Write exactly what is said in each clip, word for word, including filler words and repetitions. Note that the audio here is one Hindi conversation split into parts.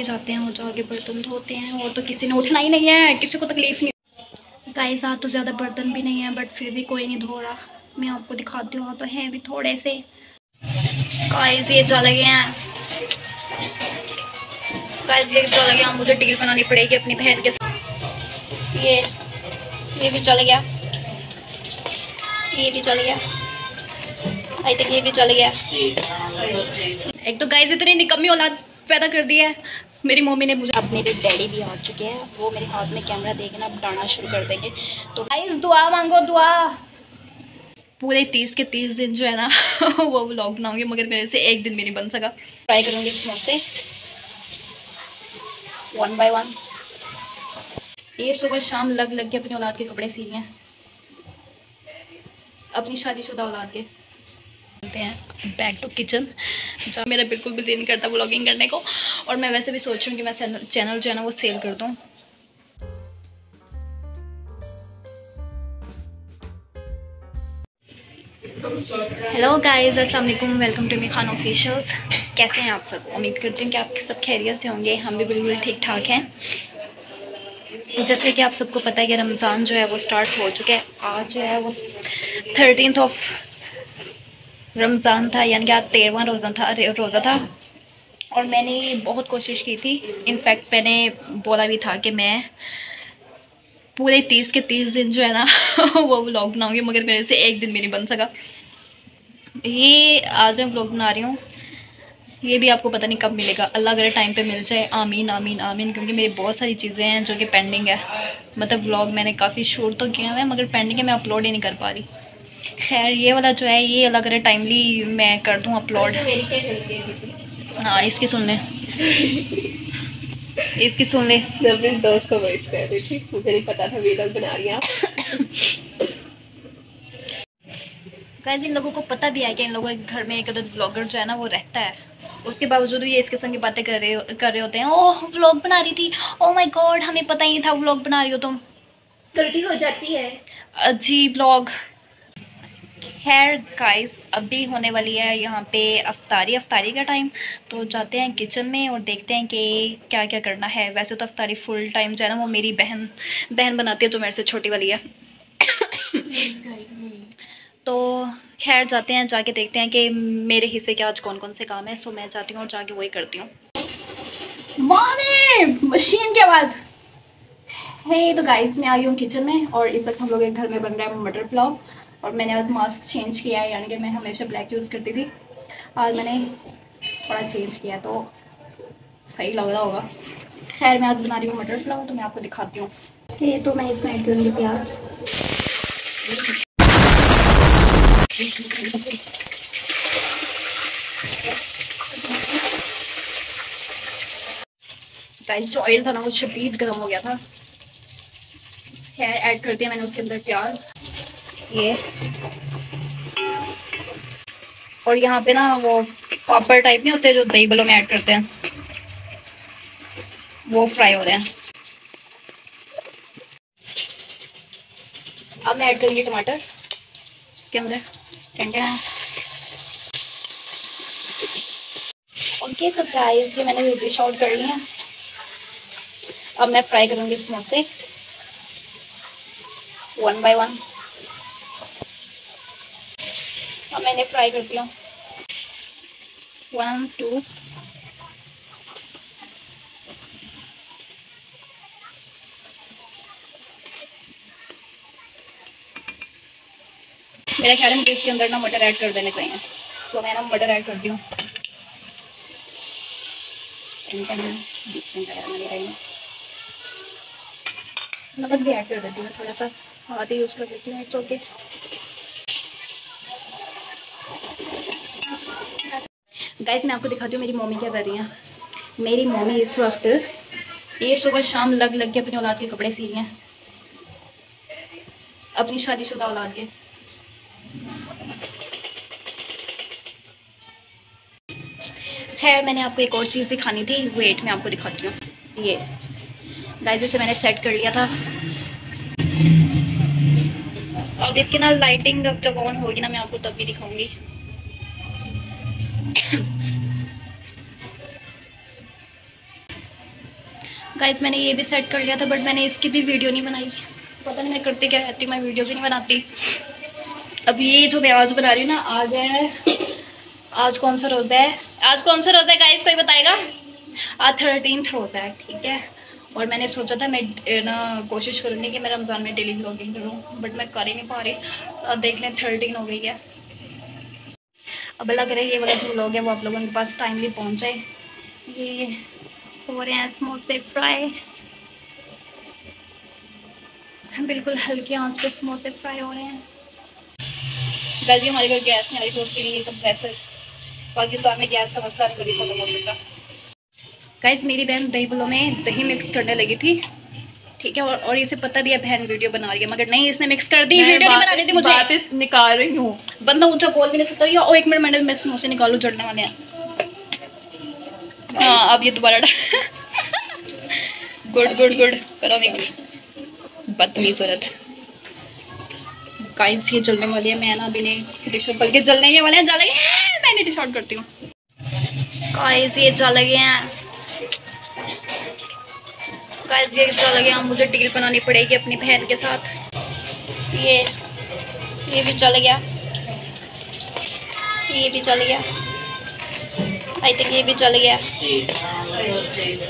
जाते हैं वो जो आगे बर्तन धोते हैं, और तो किसी ने उठना ही नहीं है, किसी को तकलीफ नहीं। गाइस आज तो ज़्यादा बर्तन भी नहीं है, बट फिर भी कोई नहीं धो रहा। मैं आपको दिखाती हूँ, तो हैं भी थोड़े से। गाइस ये जो लगे हैं, गाइस ये जो लगे हैं, मुझे डील बनानी पड़ेगी अपनी बहन के साथ। ये ये भी चल गया, ये भी चल गया, आई थिंक ये भी चल गया। एक तो गाइस इतनी निकम्मी औलाद पैदा कर दिया है मेरी मम्मी ने मुझे। अब मेरे डैडी भी आ चुके हैं, वो मेरे हाथ में कैमरा देखना डालना शुरू कर देंगे। तो गाइस दुआ मांगो, दुआ। पूरे तीस के तीस दिन जो है ना वो व्लॉग बनाऊंगी, मगर मेरे से एक दिन भी नहीं बन सका। ट्राई करूंगी इसमें से वन बाय वन। ये सुबह शाम लग लग के अपनी औलाद के कपड़े सी हैं, अपनी शादीशुदा औलाद के। हैं बैक टू किचन। जहाँ मेरा बिल्कुल भी दिन करता व्लॉगिंग करने को, और मैं वैसे भी सोच रही हूँ कि मैं चैनल जो है ना वो सेल कर दूँ। हेलो गाइस, अस्सलाम वालेकुम, welcome to Amy Khan officials. कैसे हैं आप सब? उम्मीद करती हूँ कि आप सब खैरियत से होंगे। हम भी बिल्कुल ठीक ठाक हैं। जैसे कि आप सबको पता है कि रमज़ान जो है वो स्टार्ट हो चुका है। आज जो है वो थर्टीन ऑफ रमज़ान था, यानी कि आज तेरहवां रोज़ा था रोज़ा था और मैंने बहुत कोशिश की थी। इनफैक्ट मैंने बोला भी था कि मैं पूरे तीस के तीस दिन जो है ना वो व्लॉग बनाऊंगी, मगर मेरे से एक दिन भी नहीं बन सका। ये आज मैं व्लॉग बना रही हूँ, ये भी आपको पता नहीं कब मिलेगा। अल्लाह करे टाइम पे मिल जाए, आमीन आमीन आमीन। क्योंकि मेरी बहुत सारी चीज़ें हैं जो कि पेंडिंग है। मतलब व्लॉग मैंने काफ़ी शूट तो किया हुआ है, मगर पेंडिंग है, मैं अपलोड ही नहीं कर पा रही। खैर ये वाला जो है ये अलग अलग टाइमली मैं कर दूँ अपलोड। हाँ इसकी सुन ले इसकी सुन ले जब मेरे दोस्त को वॉइस कर रही थी, मुझे नहीं पता था वीडियो बना रही हैं आप। गाइस इन लोगों को पता भी है कि इन लोगों के घर में एक अदद व्लॉगर जो है ना वो रहता है, उसके बावजूद भी ये इस किस्म की बातें कर रहे कर रहे होते हैं। ओह व्लॉग बना रही थी, ओ माई गॉड हमें पता ही नहीं था व्लॉग बना रही हो तुम। गलती हो जाती है जी व्लॉग। खैर गाइस अभी होने वाली है यहाँ पे अफ्तारी अफ्तारी का टाइम, तो जाते हैं किचन में और देखते हैं कि क्या क्या करना है। वैसे तो अफ्तारी फुल टाइम जो है ना वो मेरी बहन बहन बनाती है, जो मेरे से छोटी वाली है। तो खैर जाते हैं, जाके देखते हैं कि मेरे हिस्से के आज कौन कौन से काम है। सो मैं जाती हूँ और जाके वही करती हूँ। मामे मशीन की आवाज़ है। तो गाइस मैं आई हूँ किचन में, और इस वक्त हम लोग के घर में बन रहा है मटर पुलाव। और मैंने आज मास्क चेंज किया है, यानी कि मैं हमेशा ब्लैक यूज़ करती थी, आज मैंने थोड़ा चेंज किया तो सही लग रहा होगा। खैर मैं आज बना रही हूँ मटर पुलाव, तो मैं आपको दिखाती हूँ। ये तो मैं इसमें ऐड करूँगी प्याज। गाइस जो ऑयल था ना वो शदीद गर्म हो गया था। खैर ऐड कर दिया मैंने उसके अंदर प्याज ये, और यहाँ पे ना वो पापड़ टाइप नहीं होते जो दही बल्लों में ऐड करते हैं, वो फ्राई हो रहे हैं। अब मैं ऐड करूँगी टमाटर इसके अंदर, ठंडे हैं। ओके तो गाइस ये मैंने डिश आउट कर ली है। अब मैं फ्राई करूँगी इसमें से वन बाय वन। अब मैंने फ्राई कर दिया वन टू। मेरा ख्याल है मुझे इसके अंदर ना मटर ऐड कर देने चाहिए, तो मैं ना मटर ऐड कर दी हूँ। नमक भी ऐड कर देती हूँ, थोड़ा सा हाथ ही यूज़ कर देती हूँ। It's okay. गाइस मैं आपको दिखाती हूँ मेरी मम्मी क्या कर रही हैं। मेरी मम्मी इस वक्त ये सुबह शाम लग लग के अपनी औलाद के कपड़े सी हैं, अपनी शादीशुदा औलाद के। खैर मैंने आपको एक और चीज़ दिखानी थी, वेट मैं आपको दिखाती हूँ। ये गाइस इसे मैंने सेट कर लिया था, और इसके ना लाइटिंग अब जब ऑन होगी ना मैं आपको तब भी दिखाऊंगी। गाइस मैंने ये भी सेट कर लिया था बट मैंने इसकी भी वीडियो नहीं बनाई, पता नहीं मैं करती क्या रहती हूँ, मैं वीडियोज़ ही नहीं बनाती। अब ये जो मैं आज बना रही हूँ ना, आज है, आज कौन सा रोज़ा है, आज कौन सा रोज़ा है गाइस कोई बताएगा? आज थर्टीन्थ रोज़ा है, ठीक है। और मैंने सोचा था मैं ना कोशिश करूँगी कि मैं रमज़ान में डेली ब्लॉगिंग करूँ, बट मैं कर ही नहीं पा रही। देख लें थर्टीन हो गई है। अब अल्लाह करे ये वाला जो लोग है वो आप लोगों के पास टाइमली पहुँच जाए। ये हो रहे हैं समोसे फ्राई, बिल्कुल हल्की आंच पे समोसे फ्राई हो रहे हैं। वैसे हमारे घर गैस नहीं आ रही तो उसके लिए कंप्रेसर, बाकी सामने गैस का मसला नहीं खत्म हो सकता। गाइस मेरी बहन दही बल्लों में दही मिक्स करने लगी थी, ठीक है। और, और इसे पता भी है बहन वीडियो बना रही है, मगर नहीं इसने मिक्स कर दी, वीडियो नहीं बनाने दी मुझे। वापस निकाल रही हूँ, बंदा ऊंचा बोल भी नहीं सकता। या ओ एक मिनट मैंने मैं समोसे निकालू, जड़ने वाले हैं। हाँ अब ये दोबारा गुड गुड गुड करो मिक्स, बदतमीज औरत। गाइस ये जलने वाली है, मैं ना अभी नहीं टी शर्ट बल्कि जलने ये वाले हैं, जल गए हैं, मैं नहीं टी शर्ट करती हूँ। गाइस ये जल गए हैं, गाइस ये जल गए हैं, मुझे डील बनानी पड़ेगी अपनी बहन के साथ। ये ये भी जल गया, ये भी जल गया, आई थिंक ये भी जल गया,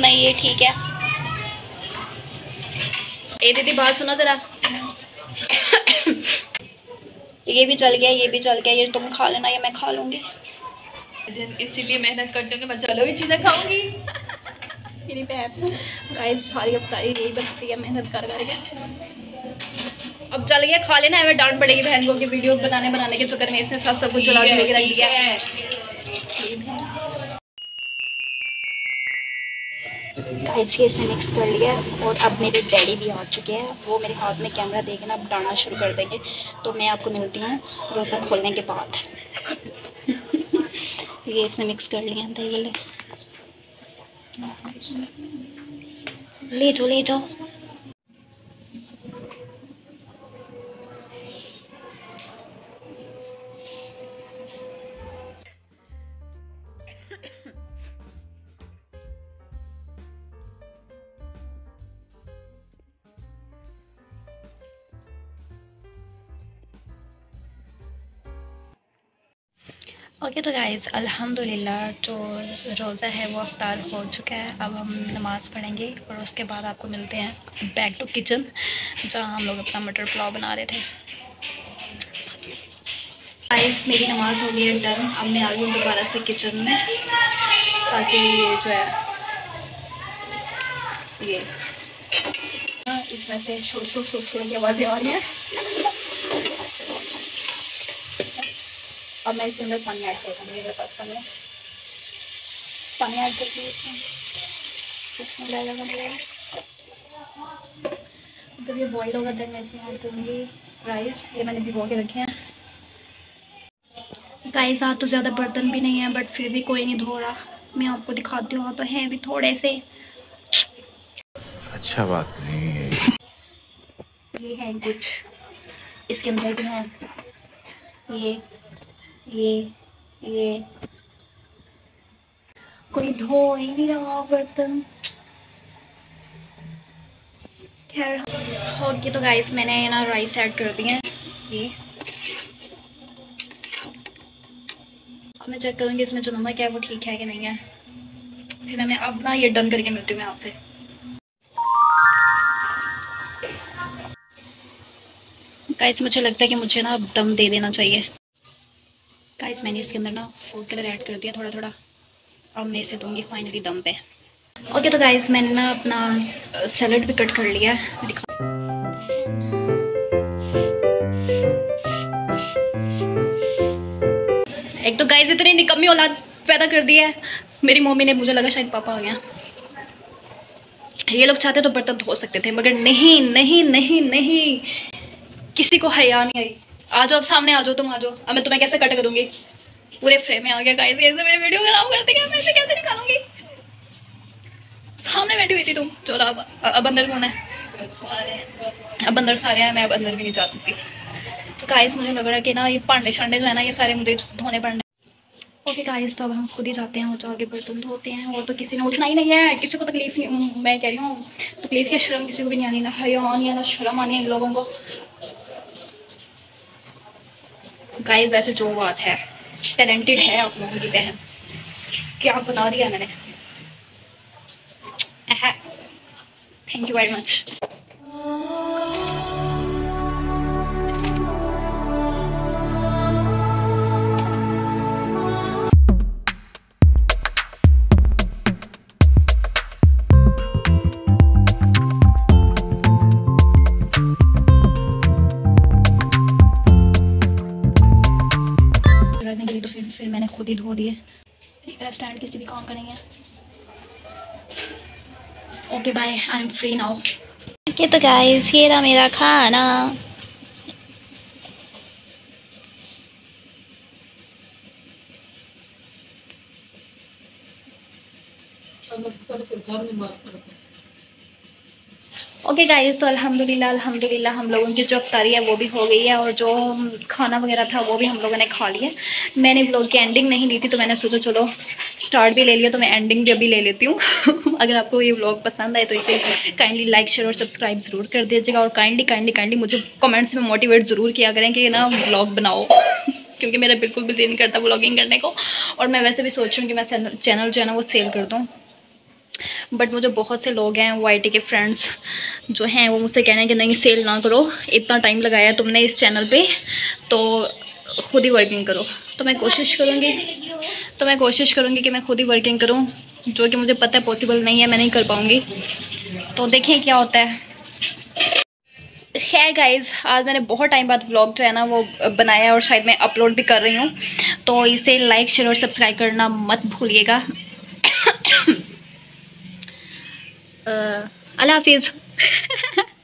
नहीं ये ठीक है। ए दीदी बात सुनो ज़रा, ये भी जल गया, ये भी जल गया, ये तुम खा लेना, ये मैं खा लूँगी। इसीलिए मेहनत करते होंगे, मैं चलो ये चीज़ें खाऊंगी। मेरी बहन गाइस सारी अफतारी यही बनती है मेहनत कर करके। अब जल गया, खा लेना, हमें डांट पड़ेगी बहन को कि वीडियो बनाने बनाने के चक्कर में इसने सब सब कुछ जला के रख दिया है। गाइस ये इसने मिक्स कर लिया और अब मेरे डैडी भी आ चुके हैं, वो मेरे हाथ में कैमरा देखना अब डालना शुरू कर देंगे। तो मैं आपको मिलती हूँ रोज़ा खोलने के बाद। ये इसने मिक्स कर लिया दही वाले, ले जाओ ले जाओ। ओके okay, तो गाइज़ अल्हम्दुलिल्लाह जो रोज़ा है वो अफ्तार हो चुका है। अब हम नमाज़ पढ़ेंगे और उसके बाद आपको मिलते हैं बैक टू किचन, जहाँ हम लोग अपना मटर पुलाव बना रहे थे। गाइज़ मेरी नमाज़ हो गई है डन, अब मैं आ गई हूँ दोबारा से किचन में, ताकि ये जो है ये इसमें से शोर शोर शोर शोर की आवाज़ें आ रही हैं। अब मैं इसके अंदर पानी ऐड करूँगी, मेरे पास पानी पानी ऐड करती हूँ इसमें, डाला जाएगा। जब ये बॉईल होगा तब मैं इसमें ऐड करूँगी राइस, ये मैंने भिगो के रखे हैं। गाइस आज तो ज़्यादा बर्तन भी नहीं है बट फिर भी कोई नहीं धो रहा, मैं आपको दिखाती हूँ। तो हैं भी थोड़े से, अच्छा बात नहीं है। ये हैं कुछ, इसके अंदर भी हैं ये ये ये कोई धो ही नहीं रहा बर्तन। खैर ओके, तो गाइस मैंने ना राइस ऐड कर दिए हैं। ये अब मैं चेक करूँगी इसमें जो नमक है वो ठीक है कि नहीं है, फिर मैं अब ना ये डन करके मिलती हूँ मैं आपसे। गाइस मुझे लगता है कि मुझे ना अब दम दे देना चाहिए। गाइस मैंने इसके अंदर ना फूड कलर ऐड कर दिया थोड़ा थोड़ा, अब मैं इसे दूंगी फाइनली दम पे। ओके okay, तो गाइस मैंने ना अपना सैलड भी कट कर लिया है। एक तो गाइस इतनी निकम्मी औलाद पैदा कर दी है मेरी मम्मी ने, मुझे लगा शायद पापा आ गया। ये लोग चाहते तो बर्तन धो सकते थे मगर नहीं नहीं नहीं नहीं, किसी को हया नहीं आई। आ जाओ अब सामने आ जाओ, तुम आ जाओ, अब मैं तुम्हें कैसे कट करूँगी। पूरे फ्रेम में आ गया गाइस, कैसे मेरी वीडियो खराब करते हैं, मैं इसे कैसे निकालूंगी। सामने बैठी हुई थी तुम, चलो अब अब अंदर कौन है, अब अंदर सारे हैं, मैं अब अंदर भी नहीं जा सकती। तो गाइस मुझे लग रहा है कि ना ये पांडे शांडे जो है ना ये सारे मुझे धोने पड़ने। ओके ओके गाइस, तो अब हम खुद ही जाते हैं और जो आगे बर्तन धोते हैं, वो तो किसी ने उठना ही नहीं है, किसी को तकलीफ नहीं। मैं कह रही हूँ तकलीफ या शर्म किसी को भी नहीं आनी, ना हयान या ना शर्म आनी इन लोगों को। गाइस वैसे जो बात है टैलेंटेड है आप लोगों की बहन, क्या बना दिया मैंने। Thank you very much. तो फिर फिर मैंने खुद ही धो दिए। स्टैंड किसी भी काम का नहीं है। Okay bye, I am free now. Okay तो गाइस ये रहा मेरा खाना। ओके गाइस तो अल्हम्दुलिल्लाह अल्हम्दुलिल्लाह हम लोगों की जो अफ्तारी है वो भी हो गई है और जो खाना वगैरह था वो भी हम लोगों ने खा लिया। मैंने ब्लॉग की एंडिंग नहीं ली थी तो मैंने सोचा चलो स्टार्ट भी ले लिया तो मैं एंडिंग भी अभी ले लेती हूँ। अगर आपको ये ब्लॉग पसंद आए तो इसे काइंडली लाइक शेयर और सब्सक्राइब ज़रूर कर दीजिएगा और काइंडली काइंडली काइंडली मुझे कमेंट्स में मोटिवेट ज़रूर किया करें कि ना ब्लॉग बनाओ, क्योंकि मेरा बिल्कुल भी दिल नहीं करता ब्लॉगिंग करने को। और मैं वैसे भी सोच रही हूँ कि मैं चैनल जो है ना वो सेल कर दूँ, बट मुझे बहुत से लोग हैं वाईटी के फ्रेंड्स जो हैं वो मुझसे कह रहे हैं कि नहीं सेल ना करो, इतना टाइम लगाया तुमने इस चैनल पे तो खुद ही वर्किंग करो। तो मैं कोशिश करूँगी तो मैं कोशिश करूँगी कि मैं खुद ही वर्किंग करूँ, जो कि मुझे पता है पॉसिबल नहीं है, मैं नहीं कर पाऊँगी। तो देखें क्या होता है। खैर गाइज़ आज मैंने बहुत टाइम बाद व्लॉग जो है ना वो बनाया और शायद मैं अपलोड भी कर रही हूँ, तो इसे लाइक शेयर और सब्सक्राइब करना मत भूलिएगा। अल्लाह हाफिज़।